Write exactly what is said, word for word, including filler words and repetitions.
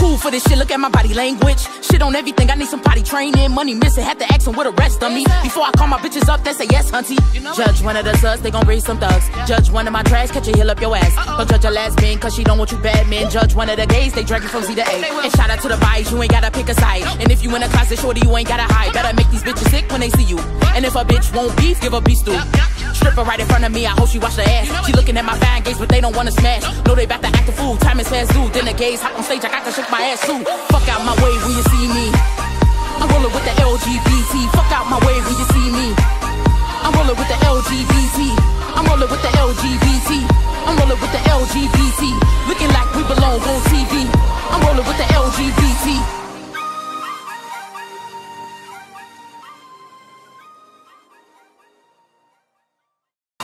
cool for this shit, look at my body language. Shit on everything, I need some body training. Money missing, had to ask him where the rest of me. Before I call my bitches up, they say yes, hunty. Judge one of the thugs, they gon' raise some thugs. Judge one of my trash, catch a heel up your ass. Don't judge a last man, cause she don't want you bad men. Judge one of the gays, they dragging from Z to A. And shout out to the buys, you ain't gotta pick a side. And if you in a closet, shorty, you ain't gotta hide. Better make these bitches sick when they see you. And if a bitch won't beef, give a beef stew. Stripper right in front of me, I hope she wash her ass. She looking at my fine gays, but they don't wanna smash. No, they back to act the fool, time is fast, dude. Then the gays hop on stage, I got to shake my ass too. Fuck out my way when you see me. I'm rolling with the L G B T. Fuck out my way when you see me. I'm rolling with the L G B T. I'm rolling with the L G B T. I'm rolling with the L G B T.